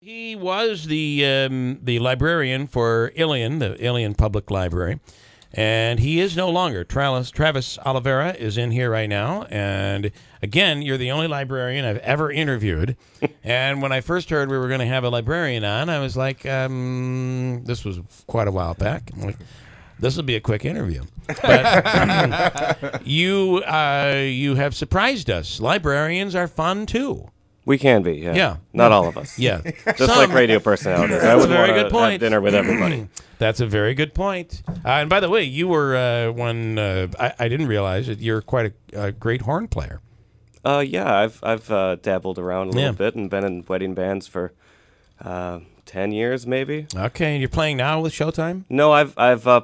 He was the librarian for Ilion, the Ilion Public Library, and he is no longer. Travis Oliveira is in here right now, and again, you're the only librarian I've ever interviewed. And when I first heard we were going to have a librarian on, I was like, this was quite a while back. I'm like, this will be a quick interview. But you have surprised us. Librarians are fun too. We can be, yeah. Yeah. Not all of us. Yeah. Just some, like radio personalities. I would want to have dinner with everybody. That's a very good point. And by the way, you were I didn't realize that you're quite a great horn player. Yeah, I've dabbled around a little bit and been in wedding bands for 10 years maybe. Okay, and you're playing now with Showtime? No, I've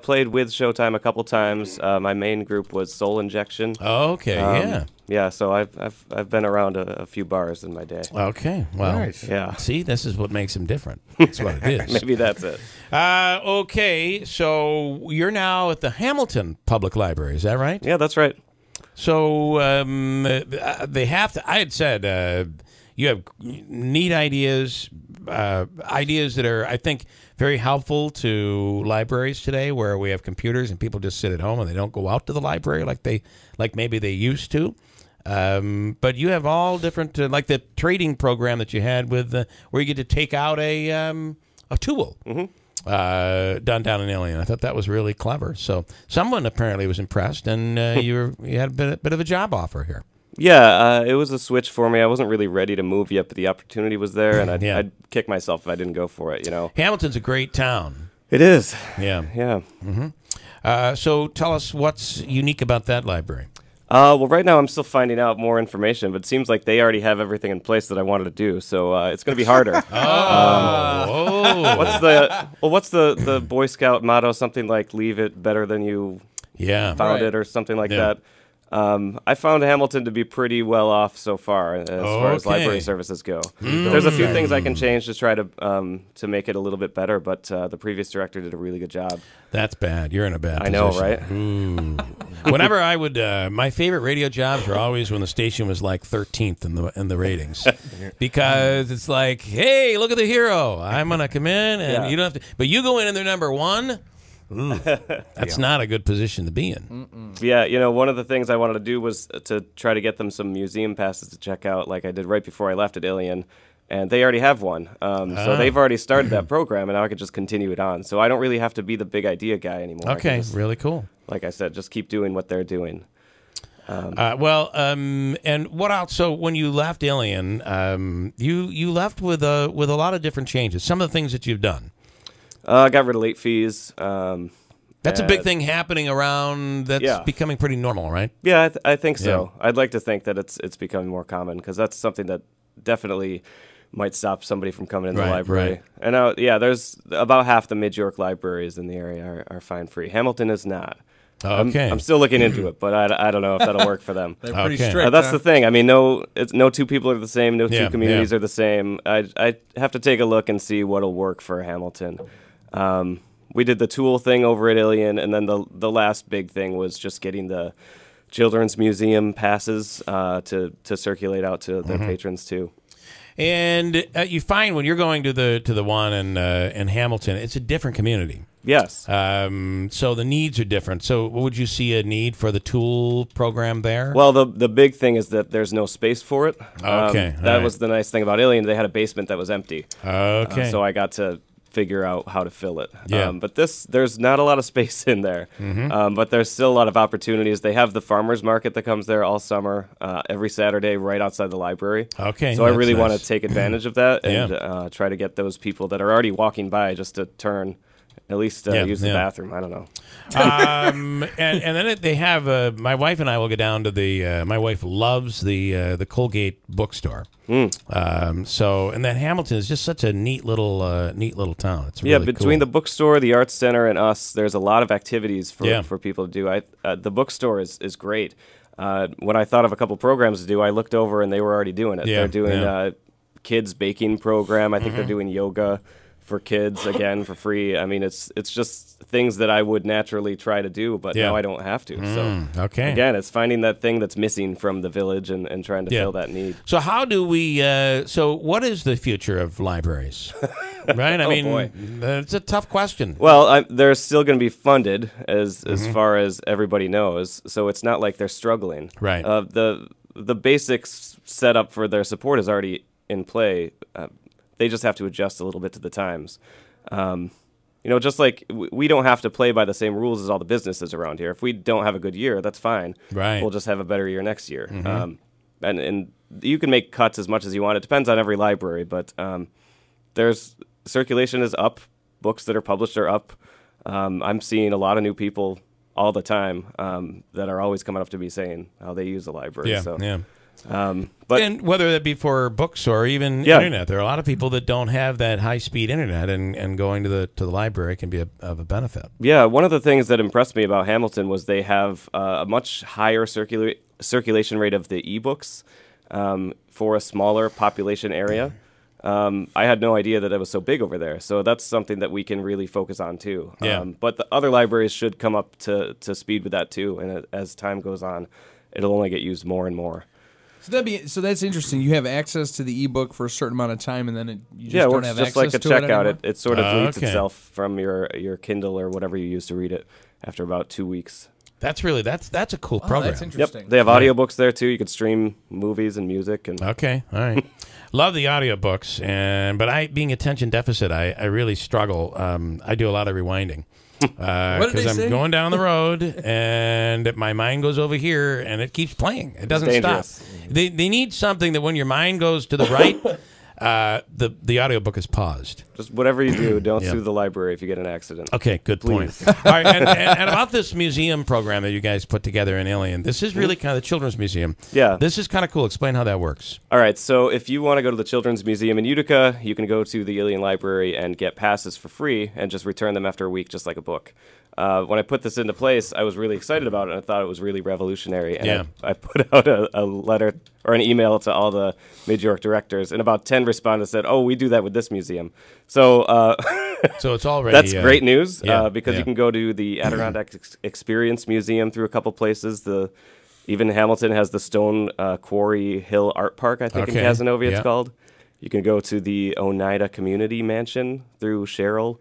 played with Showtime a couple times. My main group was Soul Injection. Oh, okay, yeah. Yeah, so I've been around a few bars in my day. Okay, well, nice. Yeah. See, this is what makes him different. That's what it is. Maybe that's it. Okay, so you're now at the Hamilton Public Library, is that right? Yeah, that's right. So they have to. I had said you have neat ideas, ideas that are, I think, very helpful to libraries today, where we have computers and people just sit at home and they don't go out to the library like maybe they used to. But you have all different, like the trading program that you had with, where you get to take out a tool down in Ilion. I thought that was really clever. So someone apparently was impressed, and you had a bit of a job offer here. Yeah, it was a switch for me. I wasn't really ready to move yet, but the opportunity was there, and I'd kick myself if I didn't go for it. You know, Hamilton's a great town. It is. Yeah, yeah. Mm-hmm. So tell us what's unique about that library. Well, right now I'm still finding out more information, but it seems like they already have everything in place that I wanted to do, so it's going to be harder. What's the Boy Scout motto? Something like "Leave it better than you found it," or something like that. I found Hamilton to be pretty well off so far as far as library services go. There's a few things I can change to try to make it a little bit better, but the previous director did a really good job. That's bad. You're in a bad position. I know, right? Ooh. Whenever I would, my favorite radio jobs were always when the station was like 13th in the ratings, because it's like, hey, look at the hero. I'm gonna come in, and you don't have to. But you go in and they're #1. Ooh, that's not a good position to be in. Yeah, you know, one of the things I wanted to do was to try to get them some museum passes to check out, like I did right before I left at Ilion, and they already have one. So they've already started that program, and now I could just continue it on. So I don't really have to be the big idea guy anymore. Okay, just, really cool. Like I said, just keep doing what they're doing. And what else? So when you left Ilion, you left with a lot of different changes. Some of the things that you've done. I got rid of late fees. That's a big thing happening around. That's becoming pretty normal, right? Yeah, I think so. Yeah. I'd like to think that it's becoming more common, because that's something that definitely might stop somebody from coming in the library. Right. And yeah, there's about half the Mid-York libraries in the area are fine free. Hamilton is not. Okay. I'm still looking into it, but I don't know if that'll work for them. They're pretty strict. That's the thing. I mean, no two people are the same. No two communities are the same. I have to take a look and see what'll work for Hamilton. We did the tool thing over at Ilion, and then the last big thing was just getting the Children's Museum passes to circulate out to their patrons too. And you find when you're going to the one in Hamilton, it's a different community. Yes. So the needs are different. So would you see a need for the tool program there? Well, the big thing is that there's no space for it. Okay. That was the nice thing about Ilion. They had a basement that was empty. Okay. So I got to figure out how to fill it. Yeah. But there's not a lot of space in there, but there's still a lot of opportunities. They have the farmers market that comes there all summer, every Saturday, right outside the library. Okay. So I really want to take advantage of that and try to get those people that are already walking by just to turn, at least use the bathroom. I don't know. And then they have, my wife and I will go down to the, my wife loves the Colgate bookstore. And then Hamilton is just such a neat little town. It's really between the bookstore, the arts center, and us, there's a lot of activities for people to do. The bookstore is great. When I thought of a couple programs to do, I looked over and they were already doing it. They're doing kids baking program. I think they're doing yoga. for kids again for free. I mean, it's just things that I would naturally try to do, but now I don't have to. So again, it's finding that thing that's missing from the village and trying to fill that need. So how do we? So what is the future of libraries? Right? I mean, it's a tough question. Well, they're still going to be funded as far as everybody knows. So it's not like they're struggling. Right. The basic setup for their support is already in play. They just have to adjust a little bit to the times. You know, just like we don't have to play by the same rules as all the businesses around here. If we don't have a good year, that's fine. Right. We'll just have a better year next year. And you can make cuts as much as you want. It depends on every library, but there's circulation is up. Books that are published are up. I'm seeing a lot of new people all the time that are always coming up to me saying how they use the library. But and whether that be for books or even internet, there are a lot of people that don't have that high-speed internet, and going to the library can be of a benefit. Yeah, one of the things that impressed me about Hamilton was they have a much higher circulation rate of the e-books for a smaller population area. I had no idea that it was so big over there, so that's something that we can really focus on too. But the other libraries should come up to speed with that too, and as time goes on, it'll only get used more and more. So that's interesting. You have access to the ebook for a certain amount of time, and then you just don't have access to it. Yeah, it's just like a checkout. It sort of deletes itself from your Kindle or whatever you use to read it after about 2 weeks. That's really that's a cool program. That's interesting. Yep. They have audiobooks there too. You could stream movies and music. And all right. Love the audiobooks, but being attention deficit, I really struggle. I do a lot of rewinding. Because I'm going down the road and my mind goes over here and it keeps playing. It doesn't stop. They need something that when your mind goes to the right, the audiobook is paused. Just whatever you do, don't sue the library if you get an accident. Okay, good point. All right, and about this museum program that you guys put together in Ilion, this is really kind of the Children's Museum. Yeah. This is kind of cool. Explain how that works. All right, so if you want to go to the Children's Museum in Utica, you can go to the Ilion Library and get passes for free and just return them after a week just like a book. When I put this into place, I was really excited about it, and I thought it was really revolutionary. And I put out a letter or an email to all the Mid-York directors, and about 10 responded said, "Oh, we do that with this museum." So, so it's already that's great news because you can go to the Adirondack Experience Museum through a couple places. Even Hamilton has the stone Quarry Hill Art Park, I think, in Cazenovia it's called. You can go to the Oneida Community Mansion through Sherrill.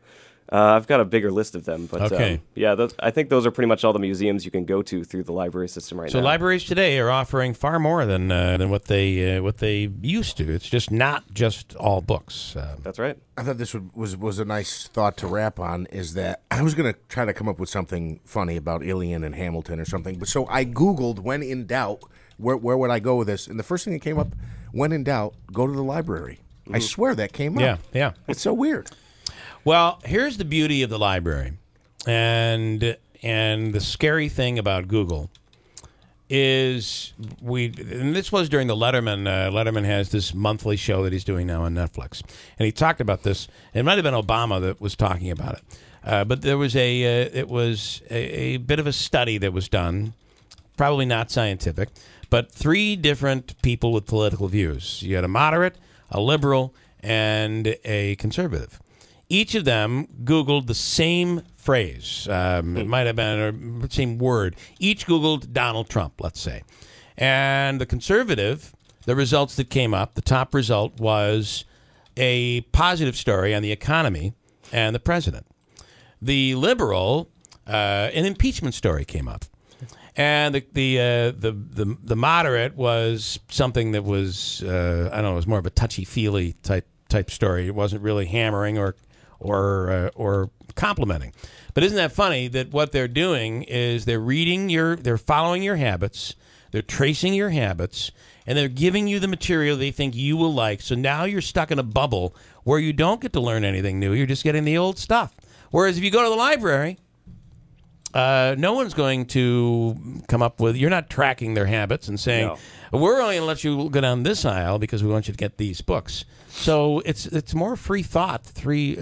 I've got a bigger list of them, but I think those are pretty much all the museums you can go to through the library system right now. So libraries today are offering far more than what they used to. It's just not just all books. That's right. I thought this was a nice thought to wrap on. Is that I was going to try to come up with something funny about Ilion and Hamilton or something, but so I Googled when in doubt where would I go with this, and the first thing that came up, when in doubt, go to the library. I swear that came up. Yeah, it's so weird. Well, here's the beauty of the library, and the scary thing about Google is and this was during the Letterman. Letterman has this monthly show that he's doing now on Netflix, and he talked about this. It might have been Obama that was talking about it, but there was a bit of a study that was done, probably not scientific, but three different people with political views. You had a moderate, a liberal, and a conservative. Each of them Googled the same phrase. It might have been the same word. Each Googled Donald Trump, let's say. And the conservative, the results that came up, the top result was a positive story on the economy and the president. The liberal, an impeachment story came up. And the moderate was something that was, I don't know, it was more of a touchy-feely type story. It wasn't really hammering or complimenting. But isn't that funny that what they're doing is they're following your habits, they're tracing your habits, and they're giving you the material they think you will like. So now you're stuck in a bubble where you don't get to learn anything new. You're just getting the old stuff. Whereas if you go to the library, no one's going to come up with, you're not tracking their habits and saying, we're only going to let you go down this aisle because we want you to get these books. So it's more free thought, free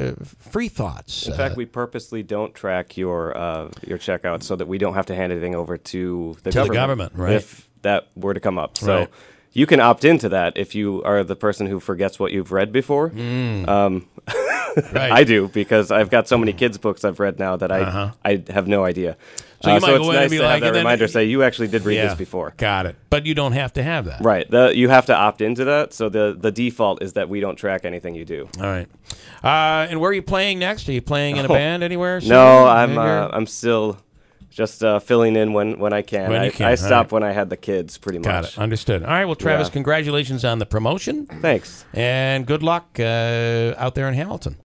thoughts. In fact, we purposely don't track your checkout so that we don't have to hand anything over to the government. Right? If that were to come up. So you can opt into that if you are the person who forgets what you've read before. Mm. Right. I do, because I've got so many kids' books I've read now that I have no idea. So, so it's nice to have that reminder, say, you actually did read this before. Got it. But you don't have to have that. Right. You have to opt into that. So the default is that we don't track anything you do. All right. And where are you playing next? Are you playing in a band anywhere? No, I'm still just filling in when I can. When you can. I stopped when I had the kids, pretty much. Got it. Understood. All right. Well, Travis, congratulations on the promotion. Thanks. And good luck out there in Hamilton.